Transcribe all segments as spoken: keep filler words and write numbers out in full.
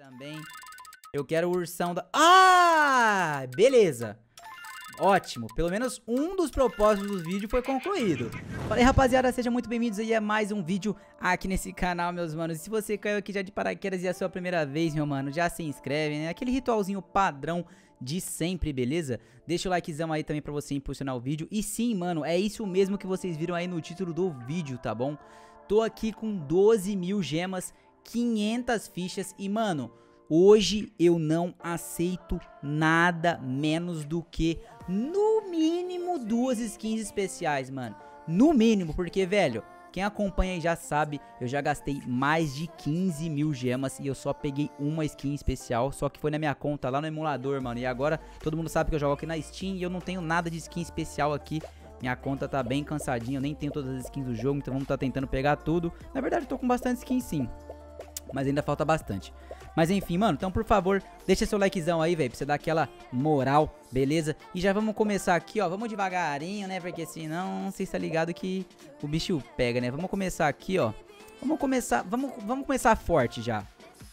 também. Eu quero o ursão da... Ah! Beleza. Ótimo. Pelo menos um dos propósitos do vídeo foi concluído. Falei, rapaziada, sejam muito bem-vindos aí a mais um vídeo aqui nesse canal, meus manos. E se você caiu aqui já de paraquedas e é a sua primeira vez, meu mano, já se inscreve, né? Aquele ritualzinho padrão de sempre, beleza? Deixa o likezão aí também pra você impulsionar o vídeo. E sim, mano, é isso mesmo que vocês viram aí no título do vídeo, tá bom? Tô aqui com doze mil gemas, quinhentas fichas e, mano, hoje eu não aceito nada menos do que, no mínimo, duas skins especiais, mano. No mínimo, porque, velho, quem acompanha aí já sabe, eu já gastei mais de quinze mil gemas e eu só peguei uma skin especial, só que foi na minha conta lá no emulador, mano. E agora todo mundo sabe que eu jogo aqui na Steam e eu não tenho nada de skin especial aqui. Minha conta tá bem cansadinha, eu nem tenho todas as skins do jogo, então vamos tá tentando pegar tudo. Na verdade eu tô com bastante skin sim, mas ainda falta bastante. Mas enfim, mano, então por favor, deixa seu likezão aí, velho, pra você dar aquela moral, beleza? E já vamos começar aqui, ó, vamos devagarinho, né, porque senão vocês tá ligado que o bicho pega, né? Vamos começar aqui, ó, vamos começar, vamos, vamos começar forte já.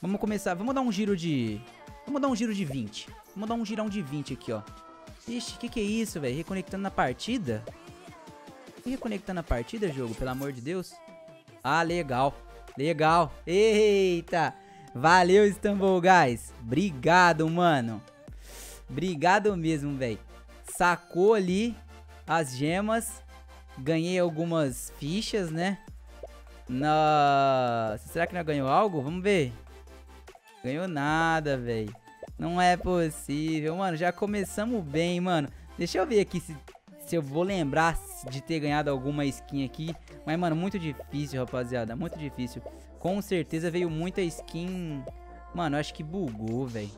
Vamos começar, vamos dar um giro de, vamos dar um giro de vinte, vamos dar um girão de vinte aqui, ó. Ixi, que que é isso, velho? Reconectando na partida? Reconectando na partida, jogo? Pelo amor de Deus. Ah, legal. Legal. Eita. Valeu, Stumble Guys. Obrigado, mano. Obrigado mesmo, velho. Sacou ali as gemas. Ganhei algumas fichas, né? Nossa. Será que não ganhou algo? Vamos ver. Ganhou nada, velho. Não é possível, mano, já começamos bem, mano. Deixa eu ver aqui se, se eu vou lembrar de ter ganhado alguma skin aqui. Mas, mano, muito difícil, rapaziada, muito difícil. Com certeza veio muita skin. Mano, acho que bugou, velho.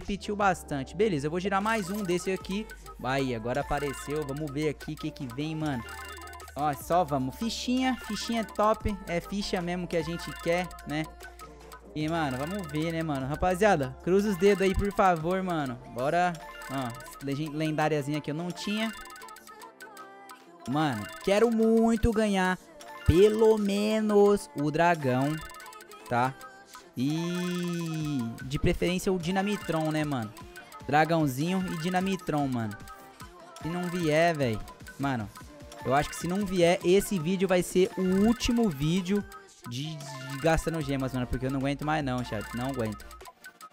Repetiu bastante. Beleza, eu vou girar mais um desse aqui. Aí, agora apareceu, vamos ver aqui o que que vem, mano. Ó, só vamos, fichinha, fichinha top. É ficha mesmo que a gente quer, né? E, mano, vamos ver, né, mano? Rapaziada, cruza os dedos aí, por favor, mano. Bora. Ó, lendáriazinha que eu não tinha. Mano, quero muito ganhar pelo menos o dragão, tá? E de preferência o Dinamitron, né, mano? Dragãozinho e Dinamitron, mano. Se não vier, velho... Mano, eu acho que se não vier, esse vídeo vai ser o último vídeo... De, de gastando gemas, mano, porque eu não aguento mais não, chat, não aguento.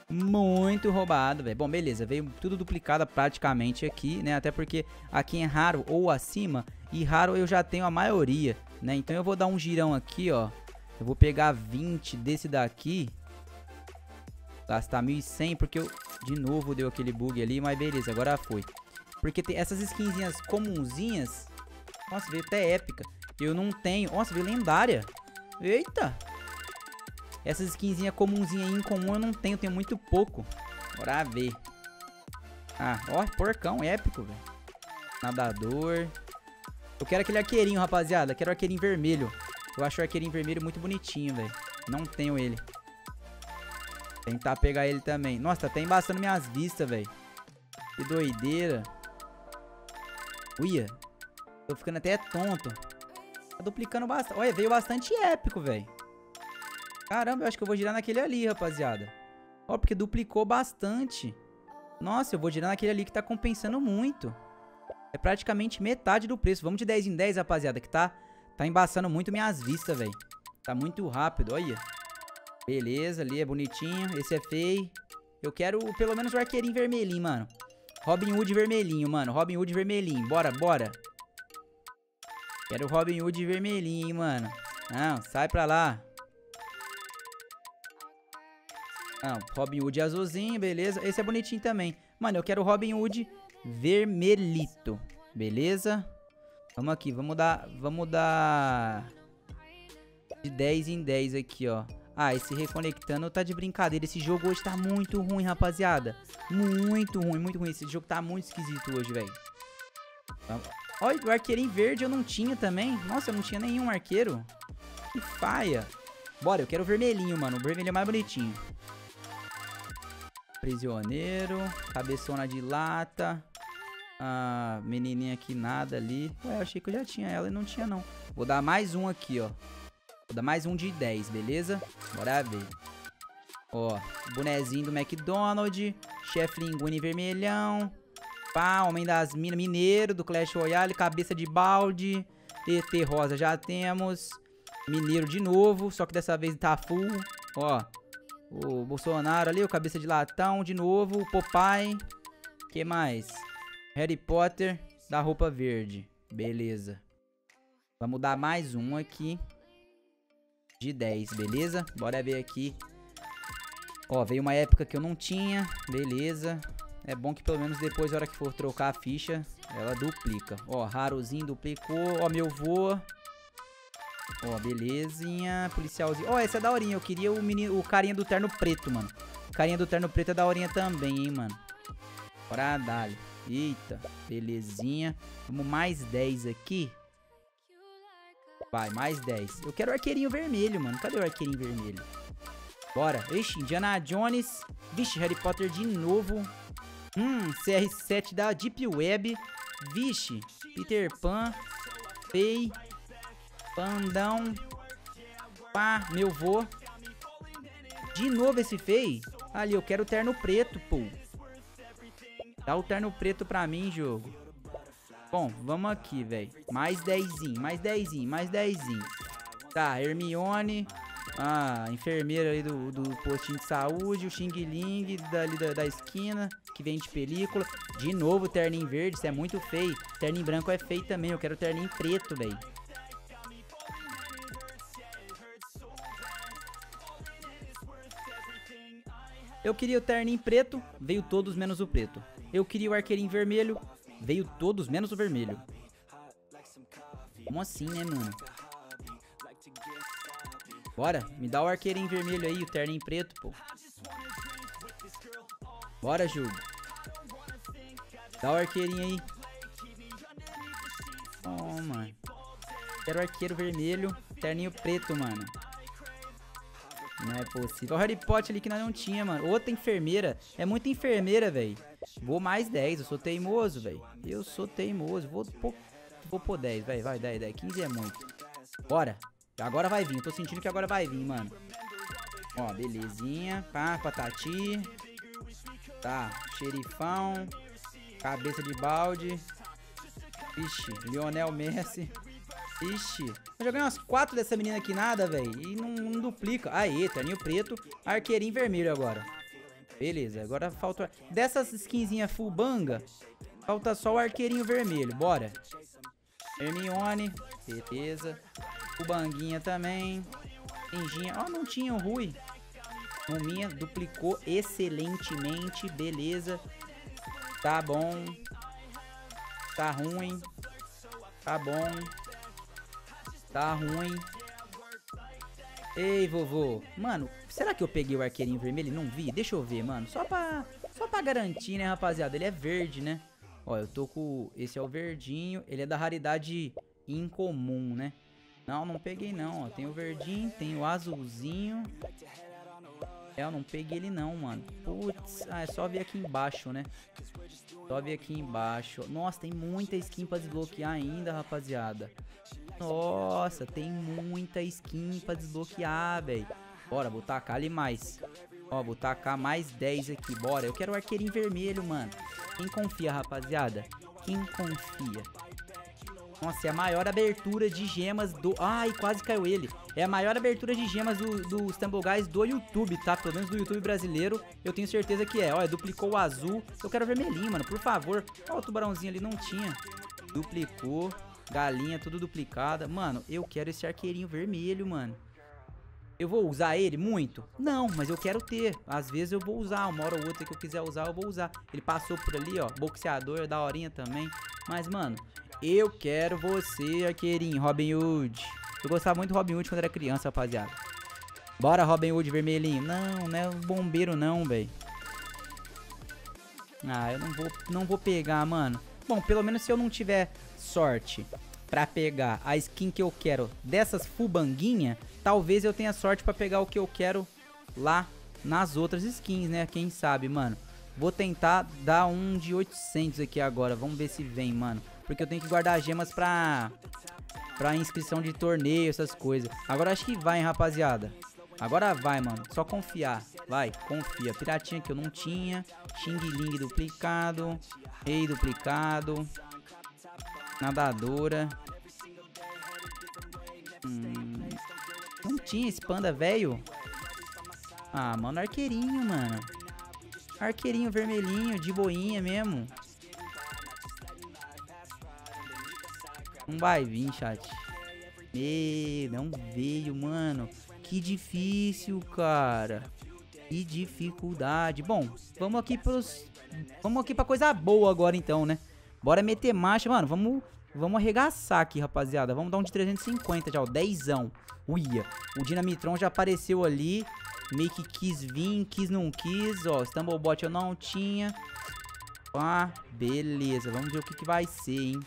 Muito roubado, velho. Bom, beleza, veio tudo duplicado praticamente aqui, né, até porque aqui em raro ou acima, e raro eu já tenho a maioria, né, então eu vou dar um girão aqui, ó. Eu vou pegar vinte desse daqui, gastar mil e cem, porque eu, de novo deu aquele bug ali, mas beleza, agora foi. Porque tem essas skinzinhas comunzinhas, nossa, veio até épica, eu não tenho, nossa, veio lendária. Eita! Essas skinzinhas comunzinhas aí em comum eu não tenho, eu tenho muito pouco. Bora ver. Ah, ó, porcão, épico, velho. Nadador. Eu quero aquele arqueirinho, rapaziada. Eu quero arqueirinho vermelho. Eu acho o arqueirinho vermelho muito bonitinho, velho. Não tenho ele. Tentar pegar ele também. Nossa, tá até embaçando minhas vistas, velho. Que doideira. Uia. Tô ficando até tonto. Tá duplicando bastante. Olha, veio bastante épico, velho. Caramba, eu acho que eu vou girar naquele ali, rapaziada. Ó, porque duplicou bastante. Nossa, eu vou girar naquele ali que tá compensando muito. É praticamente metade do preço. Vamos de dez em dez, rapaziada, que tá, tá embaçando muito minhas vistas, velho. Tá muito rápido, olha. Beleza, ali é bonitinho. Esse é feio. Eu quero pelo menos o arqueirinho vermelhinho, mano. Robin Hood vermelhinho, mano. Robin Hood vermelhinho. Bora, bora. Quero o Robin Hood vermelhinho, hein, mano. Não, sai pra lá. Não, Robin Hood azulzinho, beleza. Esse é bonitinho também. Mano, eu quero o Robin Hood vermelhito. Beleza? Vamos aqui, vamos dar... Vamos dar... De dez em dez aqui, ó. Ah, esse reconectando tá de brincadeira. Esse jogo hoje tá muito ruim, rapaziada. Muito ruim, muito ruim. Esse jogo tá muito esquisito hoje, velho. Vamos... Olha, o arqueirinho verde eu não tinha também. Nossa, eu não tinha nenhum arqueiro. Que faia. Bora, eu quero o vermelhinho, mano. O vermelho é mais bonitinho. Prisioneiro. Cabeçona de lata. Ah, menininha aqui, nada ali. Ué, eu achei que eu já tinha ela e não tinha, não. Vou dar mais um aqui, ó. Vou dar mais um de dez, beleza? Bora ver. Ó, bonezinho do McDonald's, Chef Linguine vermelhão, pá, Homem das Minas, Mineiro do Clash Royale, Cabeça de Balde, T T Rosa já temos, Mineiro de novo, só que dessa vez tá full, ó, o Bolsonaro ali, o Cabeça de Latão de novo, Popeye, que mais? Harry Potter da roupa verde, beleza. Vamos dar mais um aqui de dez, beleza? Bora ver aqui. Ó, veio uma época que eu não tinha, beleza. É bom que pelo menos depois, na hora que for trocar a ficha, ela duplica. Ó, rarozinho duplicou. Ó, meu vô. Ó, belezinha. Policialzinho. Ó, essa é daorinha. Eu queria o, menino, o carinha do terno preto, mano. O carinha do terno preto é daorinha também, hein, mano. Bora dar. Eita, belezinha. Vamos mais dez aqui. Vai, mais dez. Eu quero o arqueirinho vermelho, mano. Cadê o arqueirinho vermelho? Bora. Ixi, Indiana Jones. Vixe, Harry Potter de novo. Hum, C R sete da Deep Web. Vixe, Peter Pan. Pei. Pandão. Pá, meu vô. De novo esse Fei. Ali, eu quero o terno preto, pô. Dá o terno preto pra mim, jogo. Bom, vamos aqui, velho. Mais dezinho, mais dezinho, mais dezinho. Tá, Hermione. Ah, enfermeira ali do, do postinho de saúde, o Xing Ling dali da, da esquina, que vem de película. De novo, terninho verde, isso é muito feio. Terninho branco é feio também, eu quero terninho preto, velho. Eu queria o terninho preto, veio todos menos o preto. Eu queria o arqueirinho vermelho, veio todos menos o vermelho. Como assim, né, mano? Bora, me dá o arqueirinho vermelho aí, o terninho preto, pô. Bora, jogo. Dá o arqueirinho aí. Oh, mano. Quero o arqueiro vermelho, terninho preto, mano. Não é possível. Olha o Harry Potter ali que nós não tinha, mano. Outra enfermeira. É muita enfermeira, velho. Vou mais dez, eu sou teimoso, velho. Eu sou teimoso. Vou pôr vou pôr dez, velho. Vai, dez, dez. quinze é muito. Bora. Agora vai vir. Eu tô sentindo que agora vai vir, mano. Ó, belezinha. Pá, patati. Tá, xerifão. Cabeça de balde. Ixi, Lionel Messi. Ixi. Eu já ganhei umas quatro dessa menina aqui, nada, velho. E não, não duplica. Aê, terninho preto. Arqueirinho vermelho agora. Beleza, agora falta... Dessas skinzinhas full banga, falta só o arqueirinho vermelho. Bora. Hermione. Beleza. O banguinha também. Pinginha. Ó, oh, não tinha o Rui. Ruminha duplicou excelentemente. Beleza. Tá bom. Tá ruim. Tá bom. Tá ruim. Ei, vovô. Mano, será que eu peguei o arqueirinho vermelho? Não vi. Deixa eu ver, mano. Só pra, só pra garantir, né, rapaziada? Ele é verde, né? Ó, eu tô com... Esse é o verdinho. Ele é da raridade incomum, né? Não, não peguei não, ó. Tem o verdinho, tem o azulzinho. É, eu não peguei ele não, mano. Putz, ah, é só ver aqui embaixo, né? Só ver aqui embaixo. Nossa, tem muita skin pra desbloquear ainda, rapaziada. Nossa, tem muita skin pra desbloquear, velho. Bora, vou tacar ali mais. Ó, vou tacar mais dez aqui, bora. Eu quero o arqueirinho vermelho, mano. Quem confia, rapaziada? Quem confia? Nossa, é a maior abertura de gemas do... Ai, quase caiu ele. É a maior abertura de gemas do, do Stumble Guys do YouTube, tá? Pelo menos do YouTube brasileiro, eu tenho certeza que é. Olha, duplicou o azul. Eu quero vermelhinho, mano, por favor. Olha o tubarãozinho ali, não tinha. Duplicou. Galinha, tudo duplicada. Mano, eu quero esse arqueirinho vermelho, mano. Eu vou usar ele muito? Não, mas eu quero ter. Às vezes eu vou usar, uma hora ou outra que eu quiser usar, eu vou usar. Ele passou por ali, ó, boxeador, daorinha também. Mas, mano... Eu quero você, arqueirinho, Robin Hood. Eu gostava muito do Robin Hood quando era criança, rapaziada. Bora, Robin Hood vermelhinho. Não, não é bombeiro não, velho. Ah, eu não vou, não vou pegar, mano. Bom, pelo menos se eu não tiver sorte pra pegar a skin que eu quero dessas fubanguinha, talvez eu tenha sorte pra pegar o que eu quero lá nas outras skins, né? Quem sabe, mano. Vou tentar dar um de oitocentos aqui agora. Vamos ver se vem, mano. Porque eu tenho que guardar gemas pra, pra inscrição de torneio, essas coisas. Agora acho que vai, hein, rapaziada. Agora vai, mano. Só confiar. Vai, confia. Piratinha que eu não tinha. Xing Ling duplicado. Rei duplicado. Nadadora. Hum, não tinha esse panda velho. Ah, mano, arqueirinho, mano. Arqueirinho vermelhinho, de boinha mesmo. Não vai vir, chat. Meu, não veio, mano. Que difícil, cara. Que dificuldade. Bom, vamos aqui pros... Vamos aqui pra coisa boa agora, então, né? Bora meter marcha, mano. Vamos, vamos arregaçar aqui, rapaziada. Vamos dar um de trezentos e cinquenta já, ó. dezão. Uia. O Dinamitron já apareceu ali. Meio que quis vir, quis não quis. Ó, Stumble Bot eu não tinha. Ah, beleza. Vamos ver o que, que vai ser, hein?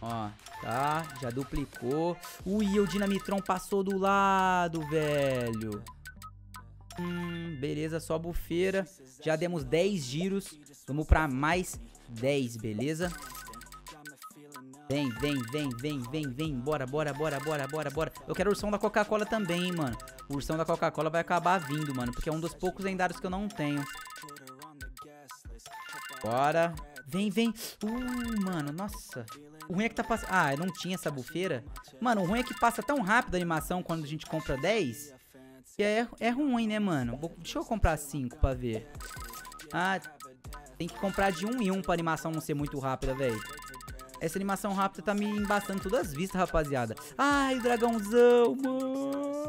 Ó, tá, já duplicou. Ui, o Dinamitron passou do lado, velho. Hum, beleza, só bufeira. Já demos dez giros. Vamos pra mais dez, beleza? Vem, vem, vem, vem, vem, vem. Bora, bora, bora, bora, bora, bora. Eu quero o ursão da Coca-Cola também, hein, mano. O ursão da Coca-Cola vai acabar vindo, mano, porque é um dos poucos lendários que eu não tenho. Bora. Vem, vem. Uh, mano, nossa. O ruim é que tá passando... Ah, eu não tinha essa bufeira. Mano, o ruim é que passa tão rápido a animação quando a gente compra dez. E é, é ruim, né, mano? Vou... Deixa eu comprar cinco pra ver. Ah, tem que comprar de um em um pra animação não ser muito rápida, velho. Essa animação rápida tá me embaçando todas as vistas, rapaziada. Ai, o dragãozão, mano.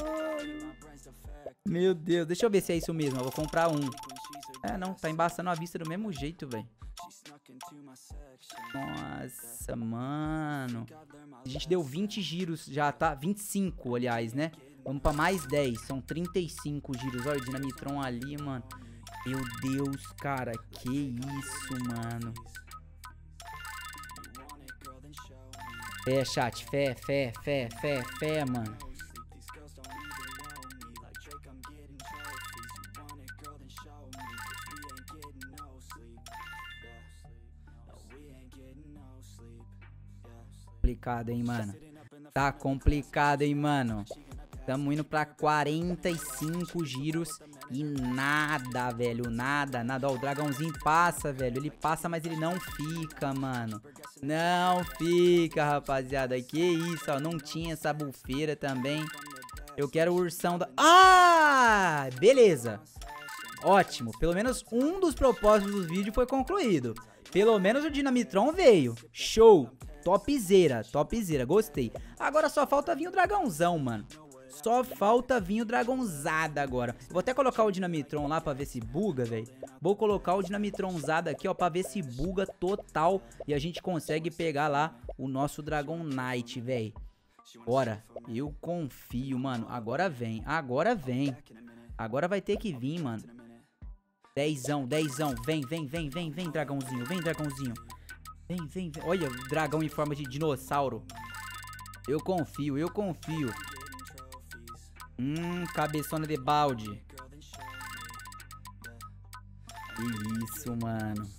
Meu Deus, deixa eu ver se é isso mesmo. Eu vou comprar um. É, não, tá embaçando a vista do mesmo jeito, velho. Nossa, mano. A gente deu vinte giros já, tá? vinte e cinco, aliás, né? Vamos pra mais dez. São trinta e cinco giros. Olha o Dinamitron ali, mano. Meu Deus, cara. Que isso, mano. Fé, chat. Fé, fé, fé, fé, fé, mano. Complicado, hein, mano. Tá complicado, hein, mano. Tamo indo pra quarenta e cinco giros e nada, velho. Nada, nada. Ó, o dragãozinho passa, velho. Ele passa, mas ele não fica, mano. Não fica, rapaziada. Que isso, ó. Não tinha essa bufeira também. Eu quero o ursão da... Ah! Beleza. Ótimo. Pelo menos um dos propósitos do vídeo foi concluído. Pelo menos o Dinamitron veio. Show. Topzera, topzera, gostei. Agora só falta vir o dragãozão, mano. Só falta vir o dragãozada agora. Vou até colocar o Dinamitron lá pra ver se buga, velho. Vou colocar o Dinamitronzada aqui, ó, pra ver se buga total. E a gente consegue pegar lá o nosso Dragon Knight, velho. Bora, eu confio, mano. Agora vem, agora vem. Agora vai ter que vir, mano. Dezão, dezão. Vem, vem, vem, vem, vem, dragãozinho. Vem, dragãozinho. Vem, vem, vem. Olha, dragão em forma de dinossauro. Eu confio, eu confio. Hum, cabeçona de balde. Que isso, mano.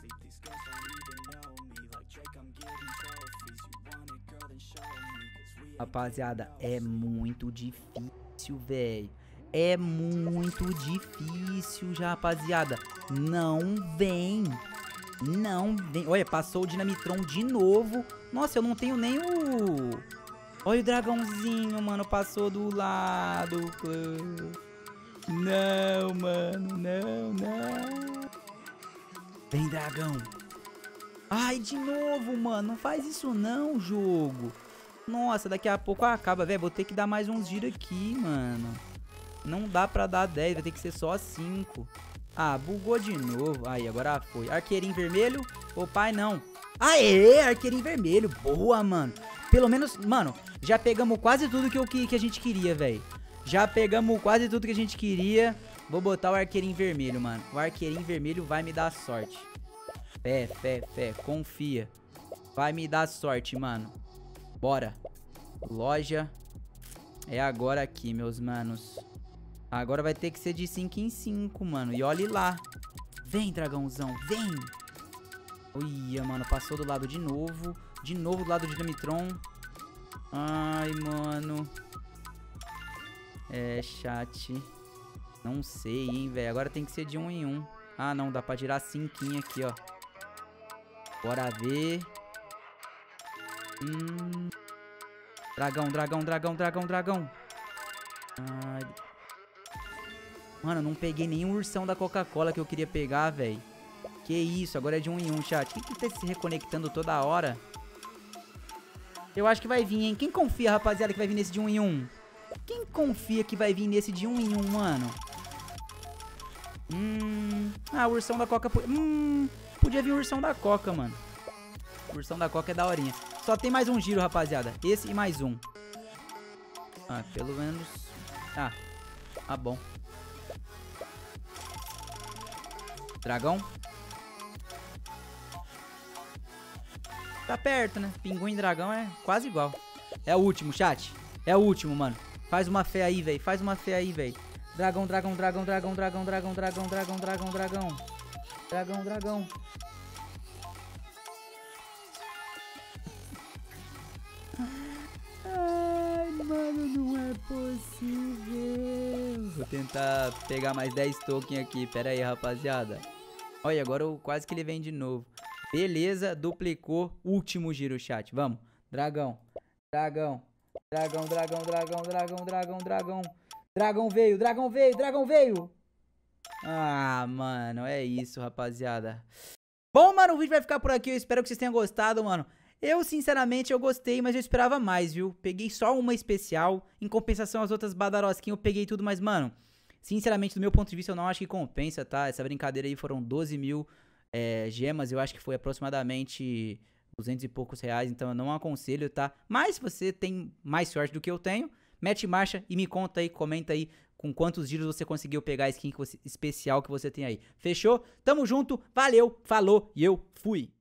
Rapaziada, é muito difícil, velho. É muito difícil já, rapaziada. Não vem. Não vem. Olha, passou o Dinamitron de novo. Nossa, eu não tenho nem o... Olha o dragãozinho, mano. Passou do lado. Não, mano. Não, não. Vem, dragão. Ai, de novo, mano. Não faz isso não, jogo. Nossa, daqui a pouco acaba, velho. Vou ter que dar mais uns giros aqui, mano. Não dá pra dar dez. Vai ter que ser só cinco. Ah, bugou de novo. Aí, agora foi. Arqueirinho vermelho. Popeye, não. Aê, arqueirinho vermelho. Boa, mano. Pelo menos, mano, já pegamos quase tudo que, eu, que, que a gente queria, velho. Já pegamos quase tudo que a gente queria. Vou botar o arqueirinho vermelho, mano. O arqueirinho vermelho vai me dar sorte. Fé, fé, fé. Confia. Vai me dar sorte, mano. Bora. Loja. É agora aqui, meus manos. Agora vai ter que ser de cinco em cinco, mano. E olhe lá. Vem, dragãozão, vem. Uia, mano, passou do lado de novo. De novo do lado do Dinamitron. Ai, mano. É, chat. Não sei, hein, velho. Agora tem que ser de um em um. Ah, não. Dá pra tirar cinquinha aqui, ó. Bora ver. Hum... Dragão, dragão, dragão, dragão, dragão. Ai... Mano, não peguei nenhum ursão da Coca-Cola que eu queria pegar, velho. Que isso, agora é de um em um, chat. Quem que tá se reconectando toda hora? Eu acho que vai vir, hein? Quem confia, rapaziada, que vai vir nesse de um em um? Quem confia que vai vir nesse de um em um, mano? Hum... Ah, o ursão da Coca... Hum... Podia vir o ursão da Coca, mano. O ursão da Coca é daorinha. Só tem mais um giro, rapaziada. Esse e mais um. Ah, pelo menos... Ah, ah, bom. Dragão. Tá perto, né? Pinguim e dragão é quase igual. É o último, chat. É o último, mano. Faz uma fé aí, velho. Faz uma fé aí, velho. Dragão, dragão, dragão, dragão, dragão, dragão, dragão, dragão, dragão, dragão. Dragão, dragão. Ai, mano, não é possível. Vou tentar pegar mais dez tokens aqui. Pera aí, rapaziada. Olha, agora eu quase que ele vem de novo. Beleza, duplicou. Último giro, chat. Vamos. Dragão, dragão, dragão, dragão, dragão, dragão, dragão, dragão. Dragão veio, dragão veio, dragão veio. Ah, mano, é isso, rapaziada. Bom, mano, o vídeo vai ficar por aqui. Eu espero que vocês tenham gostado, mano. Eu, sinceramente, eu gostei, mas eu esperava mais, viu? Peguei só uma especial. Em compensação, as outras badarosquinhas eu peguei tudo, mas, mano, sinceramente, do meu ponto de vista, eu não acho que compensa, tá? Essa brincadeira aí foram doze mil... É, gemas, eu acho que foi aproximadamente duzentos e poucos reais, então eu não aconselho, tá? Mas se você tem mais sorte do que eu tenho, mete marcha e me conta aí, comenta aí com quantos giros você conseguiu pegar a skin que você, especial que você tem aí. Fechou? Tamo junto, valeu, falou e eu fui!